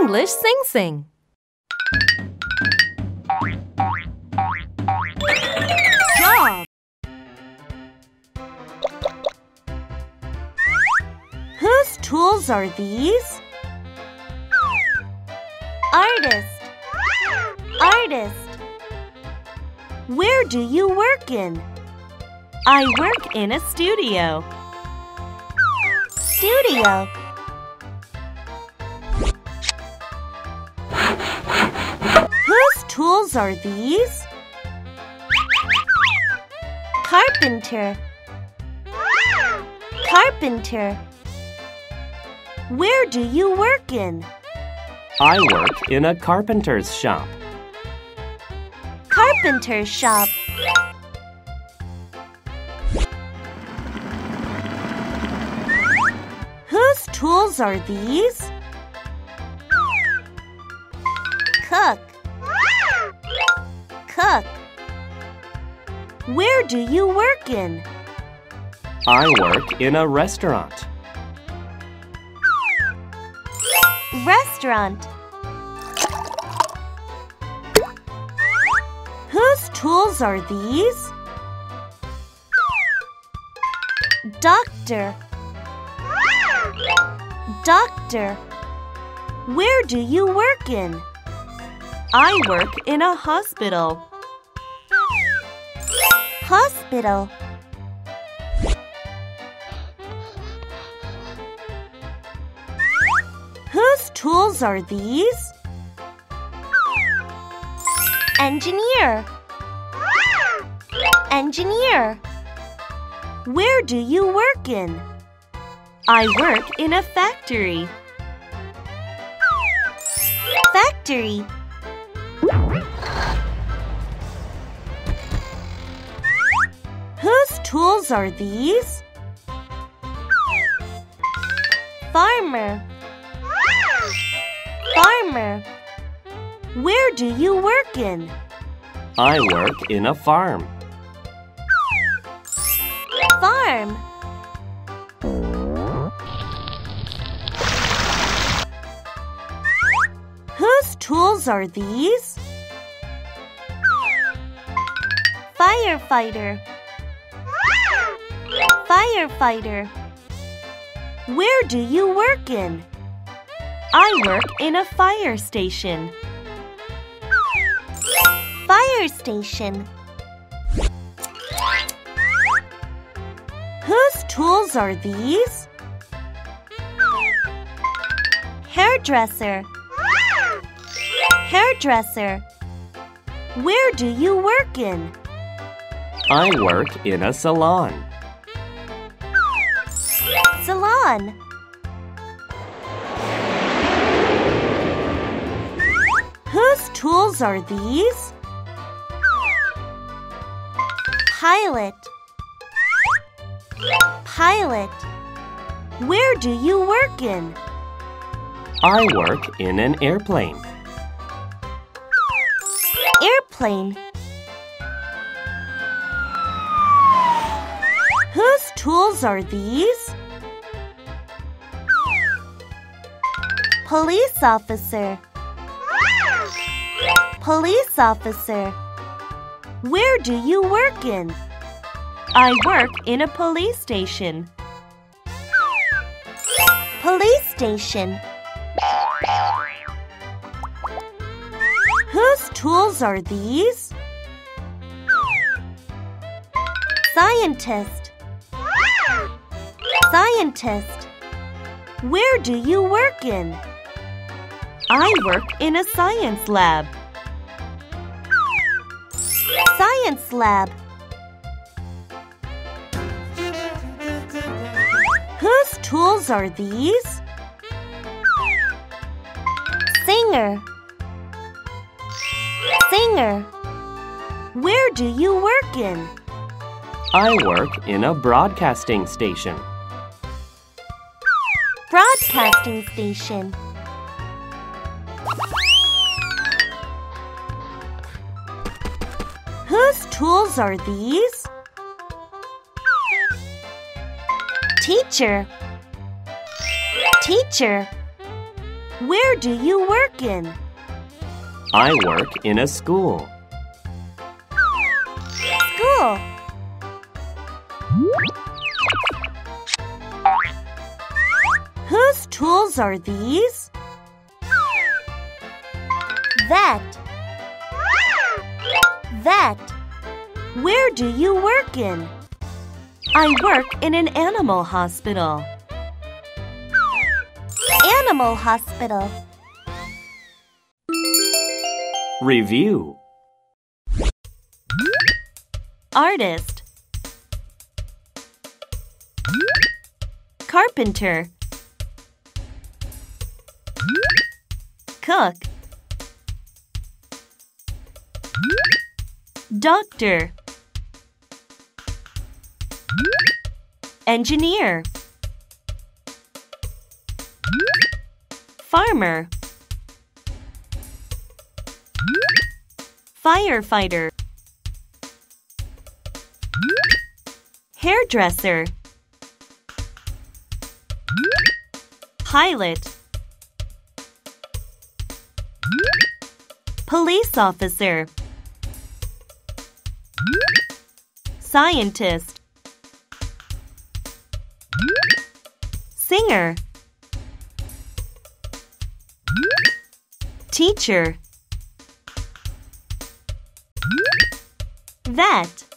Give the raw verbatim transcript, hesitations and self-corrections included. English Singsing. Job. Whose tools are these? Artist. Artist. Where do you work in? I work in a studio. Studio. Whose tools are these? Carpenter. Carpenter. Where do you work in? I work in a carpenter's shop. Carpenter's shop. Whose tools are these? Cook. Cook. Where do you work in? I work in a restaurant. Restaurant. Whose tools are these? Doctor. Doctor. Where do you work in? I work in a hospital. Hospital. Whose tools are these? Engineer. Engineer. Where do you work in? I work in a factory. Factory. Whose tools are these? Farmer. Farmer. Where do you work in? I work in a farm. Farm. Whose tools are these? Firefighter. Firefighter. Where do you work in? I work in a fire station. Fire station. Whose tools are these? Hairdresser. Hairdresser. Where do you work in? I work in a salon. Salon. Whose tools are these? Pilot. Pilot. Where do you work in? I work in an airplane. Airplane. Whose tools are these? Police officer. Police officer. Where do you work in? I work in a police station. Police station. Whose tools are these? Scientist. Scientist. Where do you work in? I work in a science lab. Science lab. Whose tools are these? Singer. Singer. Where do you work in? I work in a broadcasting station. Broadcasting station. Whose tools are these? Teacher. Teacher. Where do you work in? I work in a school. School. Whose tools are these? That. That. Where do you work in? I work in an animal hospital. Animal hospital. Review. Artist. Carpenter. Cook. Doctor. Engineer. Farmer. Firefighter. Hairdresser. Pilot. Police officer. Scientist. Singer. Teacher. Vet.